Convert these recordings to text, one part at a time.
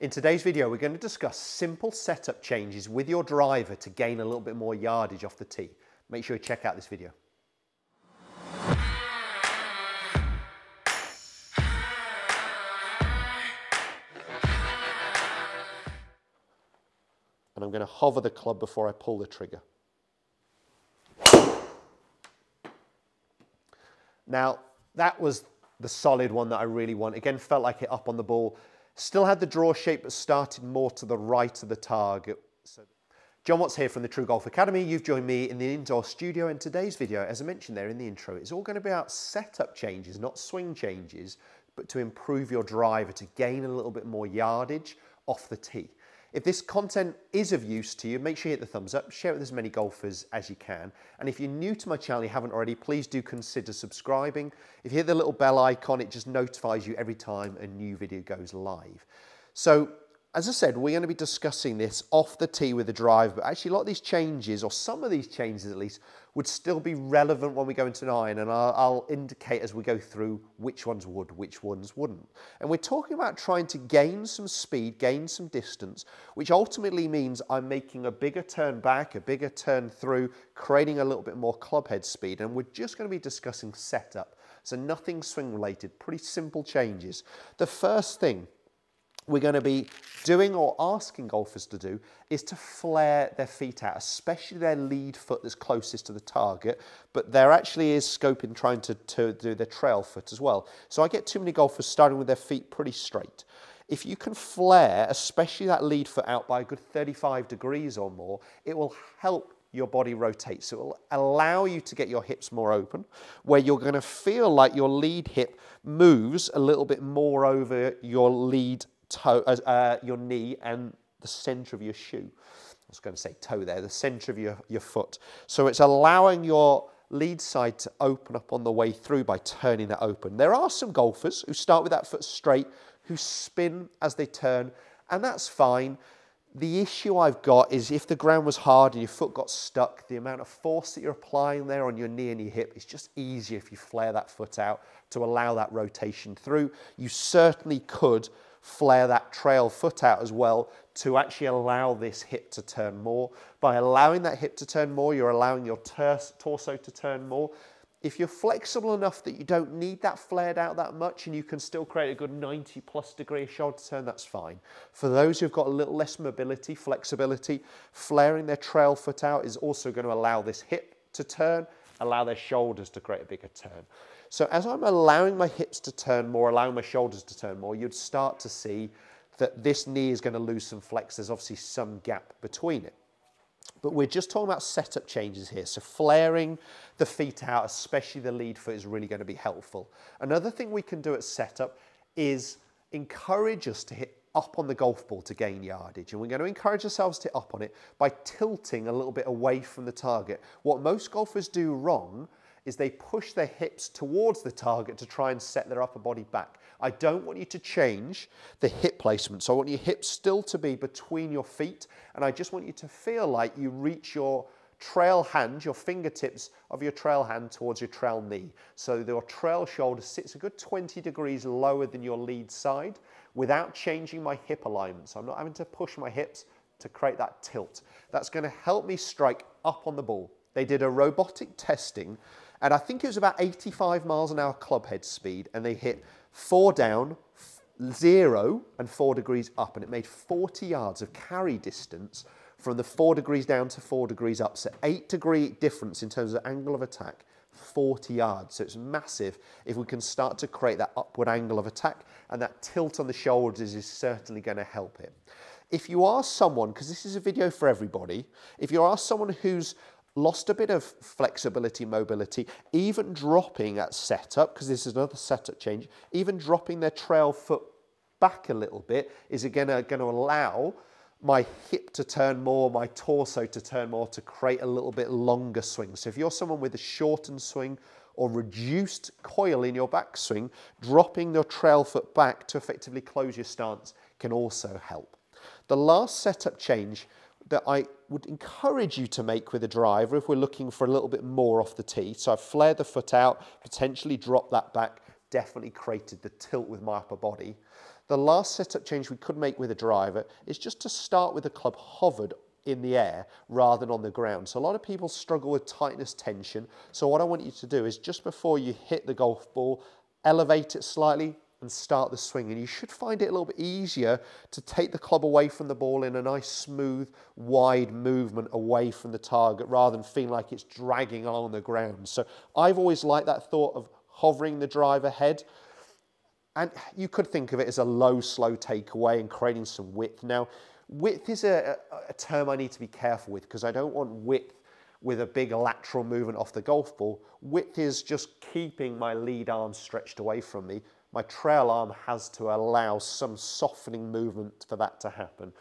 In today's video, we're going to discuss simple setup changes with your driver to gain a little bit more yardage off the tee. Make sure you check out this video. And I'm going to hover the club before I pull the trigger. Now, that was the solid one that I really want. Again, felt like it up on the ball. Still had the draw shape, but started more to the right of the target. So, John Watts here from the True Golf Academy. You've joined me in the indoor studio, and today's video, as I mentioned there in the intro, is all going to be about setup changes, not swing changes, but to improve your driver, to gain a little bit more yardage off the tee. If this content is of use to you, make sure you hit the thumbs up, share it with as many golfers as you can. And if you're new to my channel, you haven't already, please do consider subscribing. If you hit the little bell icon, it just notifies you every time a new video goes live. So, as I said, we're going to be discussing this off the tee with the driver, but actually a lot of these changes, or some of these changes at least, would still be relevant when we go into an iron, and I'll indicate as we go through which ones would, which ones wouldn't. And we're talking about trying to gain some speed, gain some distance, which ultimately means I'm making a bigger turn back, a bigger turn through, creating a little bit more clubhead speed, and we're just going to be discussing setup. So nothing swing related, pretty simple changes. The first thing we're going to be doing, or asking golfers to do, is to flare their feet out, especially their lead foot that's closest to the target, but there actually is scope in trying to do their trail foot as well. So I get too many golfers starting with their feet pretty straight. If you can flare, especially that lead foot out by a good 35 degrees or more, it will help your body rotates, so it will allow you to get your hips more open, where you're going to feel like your lead hip moves a little bit more over your lead toe, your knee and the centre of your shoe. I was going to say toe there, the centre of your foot. So it's allowing your lead side to open up on the way through by turning that open. There are some golfers who start with that foot straight, who spin as they turn, and that's fine. The issue I've got is if the ground was hard and your foot got stuck, the amount of force that you're applying there on your knee and your hip is just easier if you flare that foot out to allow that rotation through. You certainly could flare that trail foot out as well to actually allow this hip to turn more. By allowing that hip to turn more, you're allowing your torso to turn more. If you're flexible enough that you don't need that flared out that much and you can still create a good 90 plus degree shoulder turn, that's fine. For those who've got a little less mobility, flexibility, flaring their trail foot out is also going to allow this hip to turn, allow their shoulders to create a bigger turn. So as I'm allowing my hips to turn more, allowing my shoulders to turn more, you'd start to see that this knee is going to lose some flex. There's obviously some gap between it. But we're just talking about setup changes here. So flaring the feet out, especially the lead foot, is really going to be helpful. Another thing we can do at setup is encourage us to hit up on the golf ball to gain yardage, and we're going to encourage ourselves to hit up on it by tilting a little bit away from the target. What most golfers do wrong is they push their hips towards the target to try and set their upper body back. I don't want you to change the hip placement, so I want your hips still to be between your feet, and I just want you to feel like you reach your trail hand, your fingertips of your trail hand towards your trail knee. So your trail shoulder sits a good 20 degrees lower than your lead side without changing my hip alignment. So I'm not having to push my hips to create that tilt. That's going to help me strike up on the ball. They did a robotic testing, and I think it was about 85 miles an hour clubhead speed, and they hit 4 down, 0 and 4 degrees up, and it made 40 yards of carry distance from the 4 degrees down to 4 degrees up. So 8 degree difference in terms of angle of attack, 40 yards. So it's massive if we can start to create that upward angle of attack, and that tilt on the shoulders is certainly going to help it. If you are someone, because this is a video for everybody, if you are someone who's lost a bit of flexibility, mobility, even dropping at setup, because this is another setup change, even dropping their trail foot back a little bit is again going to allow my hip to turn more, my torso to turn more, to create a little bit longer swing. So if you're someone with a shortened swing or reduced coil in your backswing, dropping your trail foot back to effectively close your stance can also help. The last setup change that I would encourage you to make with a driver, if we're looking for a little bit more off the tee, so I've flared the foot out, potentially dropped that back, definitely created the tilt with my upper body. The The last setup change we could make with a driver is just to start with the club hovered in the air rather than on the ground. So a lot of people struggle with tightness tension. So what I want you to do is just before you hit the golf ball, elevate it slightly and start the swing. And you should find it a little bit easier to take the club away from the ball in a nice, smooth, wide movement away from the target rather than feeling like it's dragging along the ground. So I've always liked that thought of hovering the driver head. And you could think of it as a low, slow takeaway and creating some width. Now, width is a term I need to be careful with because I don't want width with a big lateral movement off the golf ball. Width is just keeping my lead arm stretched away from me. My trail arm has to allow some softening movement for that to happen.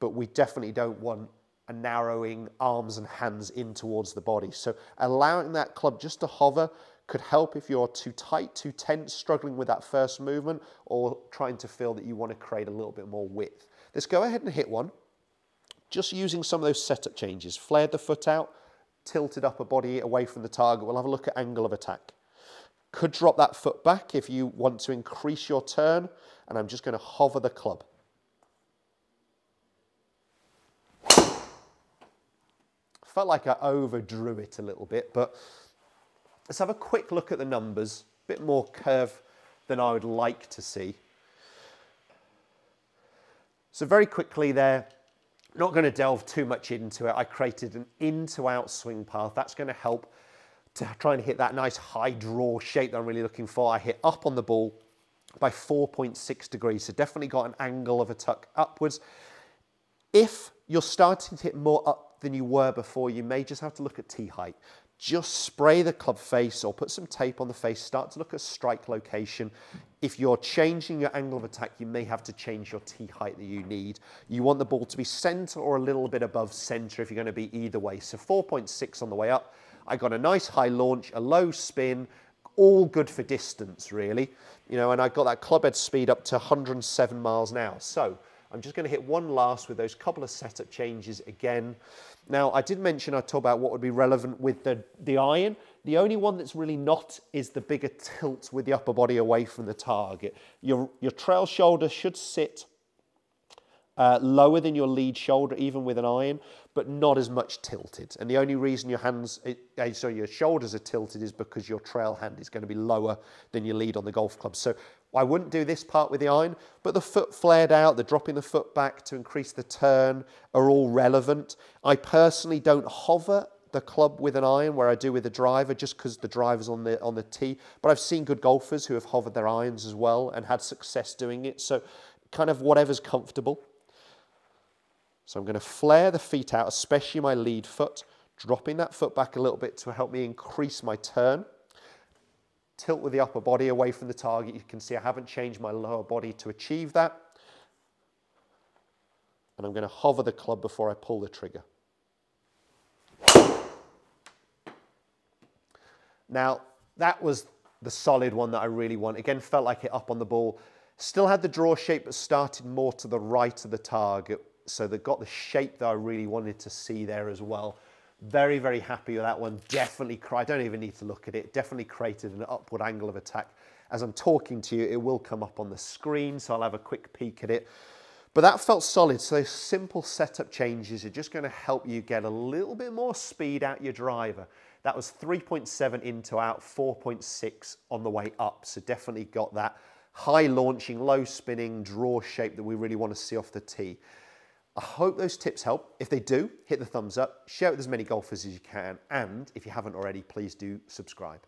But we definitely don't want a narrowing arms and hands in towards the body. So allowing that club just to hover could help if you're too tight, too tense, struggling with that first movement, or trying to feel that you want to create a little bit more width. Let's go ahead and hit one. Just using some of those setup changes. Flared the foot out, tilted upper body away from the target. We'll have a look at angle of attack. Could drop that foot back if you want to increase your turn, and I'm just going to hover the club. Felt like I overdrew it a little bit, but let's have a quick look at the numbers. A bit more curve than I would like to see. So very quickly there, not going to delve too much into it. I created an in-to-out swing path. That's going to help to try and hit that nice high draw shape that I'm really looking for. I hit up on the ball by 4.6 degrees. So definitely got an angle of a tuck upwards. If you're starting to hit more up than you were before, you may just have to look at tee height. Just spray the club face or put some tape on the face, start to look at strike location. If you're changing your angle of attack, you may have to change your tee height that you need. You want the ball to be centre or a little bit above centre if you're going to be either way. So 4.6 on the way up. I got a nice high launch, a low spin, all good for distance really. You know, and I got that club head speed up to 107 miles an hour. So I'm just going to hit one last with those couple of setup changes again. Now, I did mention I talked about what would be relevant with the iron. The only one that's really not is the bigger tilt with the upper body away from the target. Your trail shoulder should sit lower than your lead shoulder, even with an iron, but not as much tilted. And the only reason your shoulders are tilted is because your trail hand is going to be lower than your lead on the golf club. So I wouldn't do this part with the iron, but the foot flared out, the dropping the foot back to increase the turn are all relevant. I personally don't hover the club with an iron where I do with the driver, just because the driver's on the tee. But I've seen good golfers who have hovered their irons as well and had success doing it. So kind of whatever's comfortable. So I'm going to flare the feet out, especially my lead foot, dropping that foot back a little bit to help me increase my turn. Tilt with the upper body away from the target. You can see I haven't changed my lower body to achieve that. And I'm going to hover the club before I pull the trigger. Now, that was the solid one that I really want. Again, felt like it up on the ball. Still had the draw shape, but started more to the right of the target. So they got the shape that I really wanted to see there as well. Very, very happy with that one. Definitely, I don't even need to look at it. Definitely created an upward angle of attack. As I'm talking to you, it will come up on the screen, so I'll have a quick peek at it. But that felt solid. So those simple setup changes are just going to help you get a little bit more speed out your driver. That was 3.7 in to out, 4.6 on the way up. So definitely got that high launching, low spinning draw shape that we really want to see off the tee. I hope those tips help. If they do, hit the thumbs up, share it with as many golfers as you can, and if you haven't already, please do subscribe.